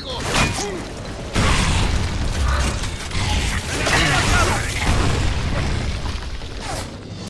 amigos.